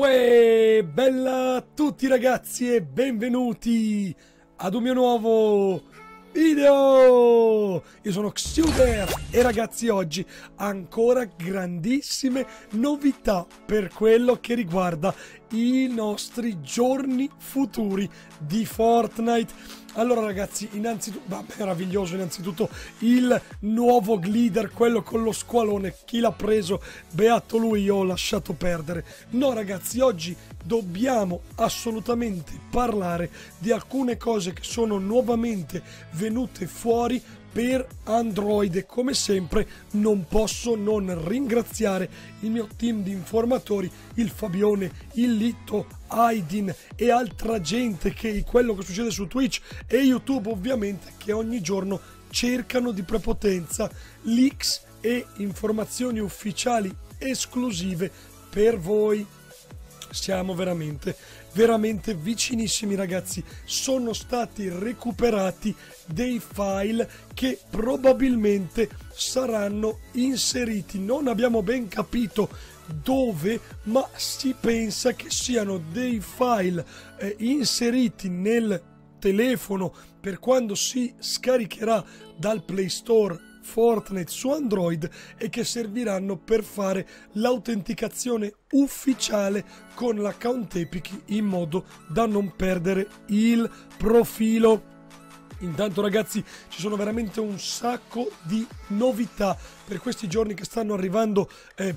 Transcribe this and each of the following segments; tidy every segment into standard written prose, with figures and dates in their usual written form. Uè, bella a tutti ragazzi e benvenuti ad un mio nuovo video! Io sono Xiuder e ragazzi oggi ancora grandissime novità per quello che riguarda i nostri giorni futuri di Fortnite. Allora ragazzi, innanzitutto, meraviglioso innanzitutto il nuovo glider, quello con lo squalone, chi l'ha preso, beato lui, io ho lasciato perdere. No ragazzi, oggi dobbiamo assolutamente parlare di alcune cose che sono nuovamente venute fuori per Android e come sempre non posso non ringraziare il mio team di informatori, il Fabione, il Litto, Aydin e altra gente, che quello che succede su Twitch e YouTube ovviamente, che ogni giorno cercano di prepotenza leaks e informazioni ufficiali esclusive per voi. Siamo veramente vicinissimi ragazzi. Sono stati recuperati dei file che probabilmente saranno inseriti, non abbiamo ben capito dove, ma si pensa che siano dei file inseriti nel telefono per quando si scaricherà dal Play Store Fortnite su Android, e che serviranno per fare l'autenticazione ufficiale con l'account Epic in modo da non perdere il profilo. Intanto ragazzi, ci sono veramente un sacco di novità per questi giorni che stanno arrivando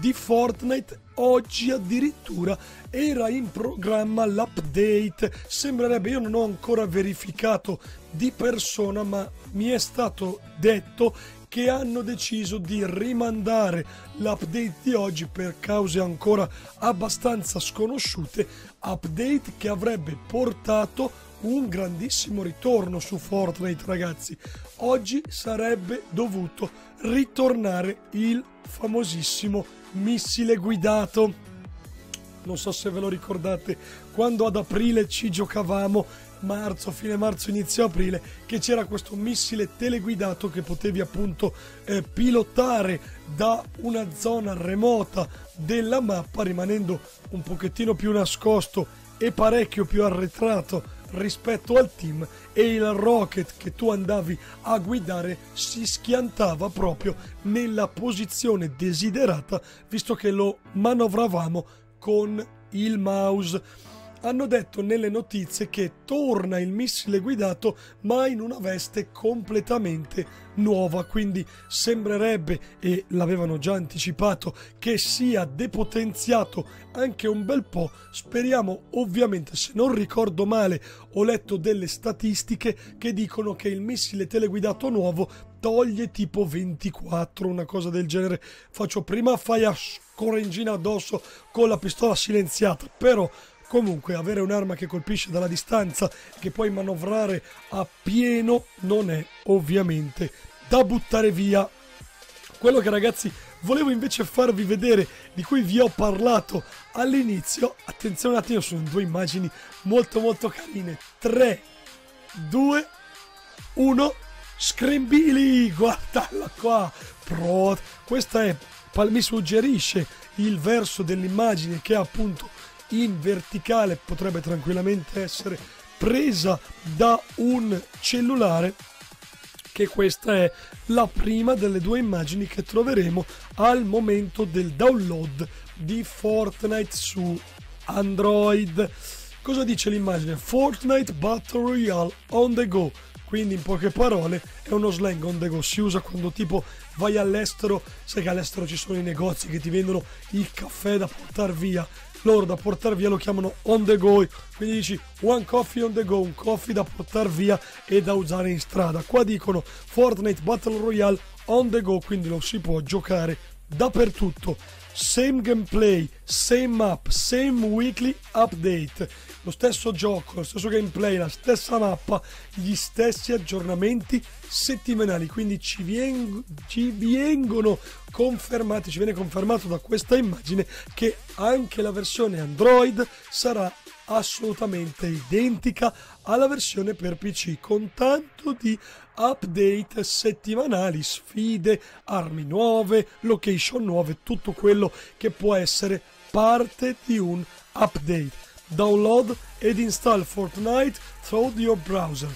di Fortnite. Oggi addirittura era in programma l'update, sembrerebbe, io non ho ancora verificato di persona ma mi è stato detto che hanno deciso di rimandare l'update di oggi per cause ancora abbastanza sconosciute, update che avrebbe portato un grandissimo ritorno su Fortnite ragazzi. Oggi sarebbe dovuto ritornare il famosissimo missile guidato. Non so se ve lo ricordate, quando ad aprile ci giocavamo, marzo, fine marzo, inizio aprile, che c'era questo missile teleguidato che potevi appunto pilotare da una zona remota della mappa, rimanendo un pochettino più nascosto e parecchio più arretrato rispetto al team, e il rocket che tu andavi a guidare si schiantava proprio nella posizione desiderata, visto che lo manovravamo con il mouse. Hanno detto nelle notizie che torna il missile guidato ma in una veste completamente nuova, quindi sembrerebbe, e l'avevano già anticipato, che sia depotenziato anche un bel po'. Speriamo ovviamente, se non ricordo male ho letto delle statistiche che dicono che il missile teleguidato nuovo toglie tipo 24, una cosa del genere. Faccio prima fai a scorrengina addosso con la pistola silenziata, però comunque avere un'arma che colpisce dalla distanza, che puoi manovrare a pieno, non è ovviamente da buttare via. Quello che ragazzi volevo invece farvi vedere, di cui vi ho parlato all'inizio, attenzione un attimo, sono due immagini molto carine. 3, 2, 1, scrembili, guardala qua, pro. Questa è, mi suggerisce il verso dell'immagine che è appunto in verticale, potrebbe tranquillamente essere presa da un cellulare, che questa è la prima delle due immagini che troveremo al momento del download di Fortnite su Android. Cosa dice l'immagine? Fortnite Battle Royale on the go, quindi in poche parole è uno slang on the go, si usa quando tipo vai all'estero, sai che all'estero ci sono i negozi che ti vendono il caffè da portare via, loro da portare via lo chiamano on the go, quindi dici one coffee on the go, un coffee da portare via e da usare in strada. Qua dicono Fortnite Battle Royale on the go, quindi lo si può giocare dappertutto. Same gameplay, same map, same weekly update, lo stesso gioco, lo stesso gameplay, la stessa mappa, gli stessi aggiornamenti settimanali, quindi ci vengono confermati, ci viene confermato da questa immagine che anche la versione Android sarà assolutamente identica alla versione per PC, con tanto di update settimanali, sfide, armi nuove, location nuove, tutto quello che può essere parte di un update. Download ed install Fortnite through your browser.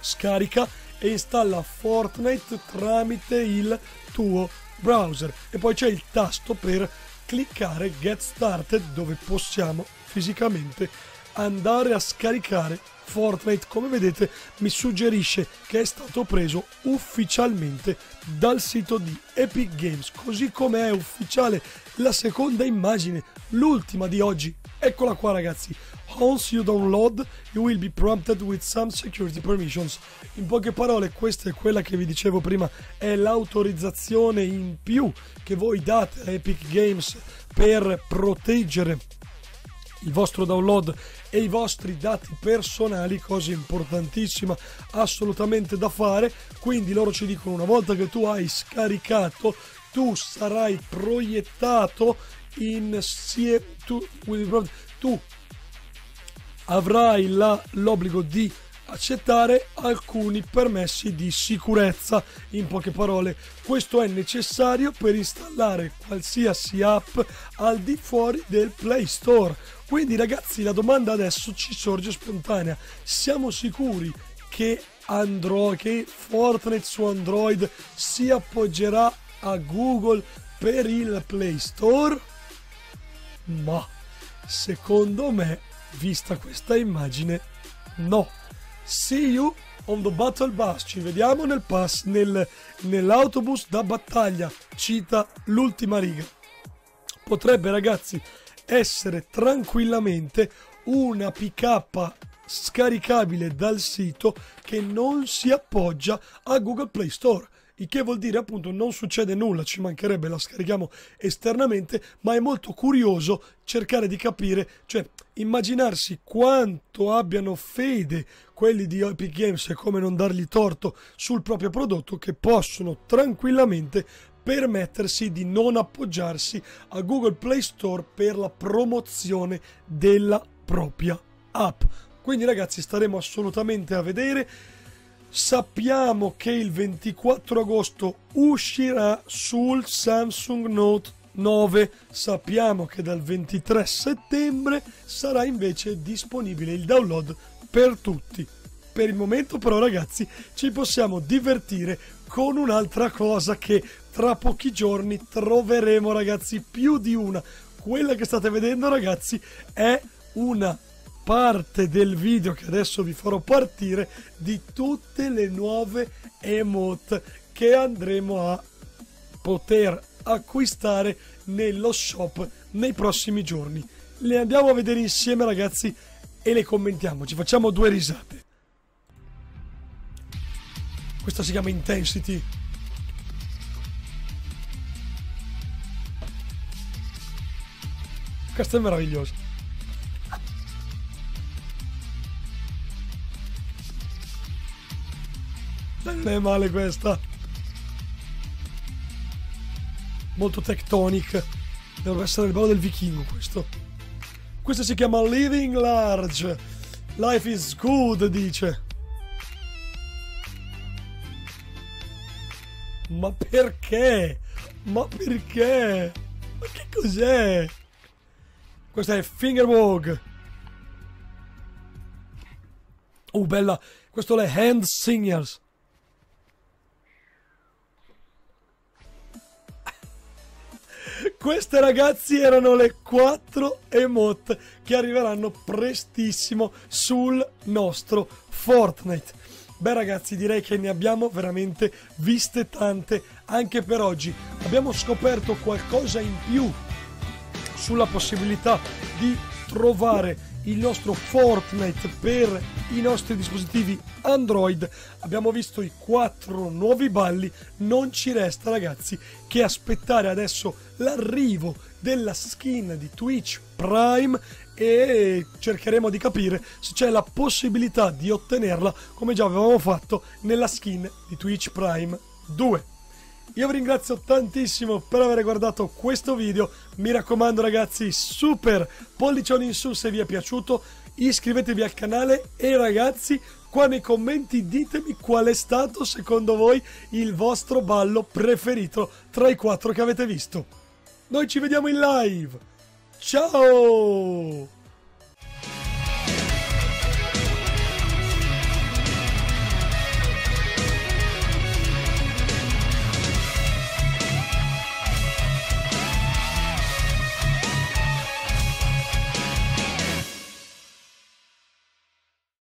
Scarica e installa Fortnite tramite il tuo browser. E poi c'è il tasto per cliccare Get Started, dove possiamo fisicamente andare a scaricare Fortnite. Come vedete mi suggerisce che è stato preso ufficialmente dal sito di Epic Games, così come è ufficiale la seconda immagine, l'ultima di oggi. Eccola qua ragazzi. Once you download, you will be prompted with some security permissions. In poche parole, questa è quella che vi dicevo prima, è l'autorizzazione in più che voi date a Epic Games per proteggere il vostro download e i vostri dati personali, cosa importantissima assolutamente da fare. Quindi loro ci dicono, una volta che tu hai scaricato, tu sarai proiettato tu avrai l'obbligo di accettare alcuni permessi di sicurezza. In poche parole, questo è necessario per installare qualsiasi app al di fuori del Play Store. Quindi ragazzi, la domanda adesso ci sorge spontanea: siamo sicuri che Fortnite su Android si appoggerà a Google per il Play Store? Ma secondo me, vista questa immagine, no. See you on the battle bus, ci vediamo nell'autobus da battaglia, cita l'ultima riga. Potrebbe ragazzi essere tranquillamente una pick-up scaricabile dal sito che non si appoggia a Google Play Store, il che vuol dire appunto non succede nulla, ci mancherebbe, la scarichiamo esternamente, ma è molto curioso cercare di capire, cioè immaginarsi quanto abbiano fede quelli di Epic Games e come non dargli torto sul proprio prodotto, che possono tranquillamente permettersi di non appoggiarsi a Google Play Store per la promozione della propria app. Quindi ragazzi, staremo assolutamente a vedere. Sappiamo che il 24 agosto uscirà sul Samsung Note 9, sappiamo che dal 23 settembre sarà invece disponibile il download per tutti. Per il momento però ragazzi ci possiamo divertire con un'altra cosa che tra pochi giorni troveremo ragazzi, più di una. Quella che state vedendo ragazzi è una parte del video che adesso vi farò partire di tutte le nuove emote che andremo a poter acquistare nello shop nei prossimi giorni. Le andiamo a vedere insieme ragazzi e le commentiamo, ci facciamo due risate. Questa si chiama Intensity. Questa è meravigliosa. Non è male questa, molto tectonic, deve essere il bello del vichingo questo. Questo si chiama Living Large, life is good dice. Ma perché? Ma perché? Ma che cos'è? Questa è Finger Wog. Oh bella, questo è Hand Signals. Queste ragazzi erano le 4 emote che arriveranno prestissimo sul nostro Fortnite. Beh ragazzi, direi che ne abbiamo veramente viste tante anche per oggi. Abbiamo scoperto qualcosa in più sulla possibilità di trovare il nostro Fortnite per i nostri dispositivi Android. Abbiamo visto i 4 nuovi balli, non ci resta ragazzi che aspettare adesso l'arrivo della skin di Twitch Prime e cercheremo di capire se c'è la possibilità di ottenerla come già avevamo fatto nella skin di Twitch Prime 2. Io vi ringrazio tantissimo per aver guardato questo video, mi raccomando ragazzi super pollicioni in su se vi è piaciuto, iscrivetevi al canale e ragazzi qua nei commenti ditemi qual è stato secondo voi il vostro ballo preferito tra i 4 che avete visto. Noi ci vediamo in live, Ciao!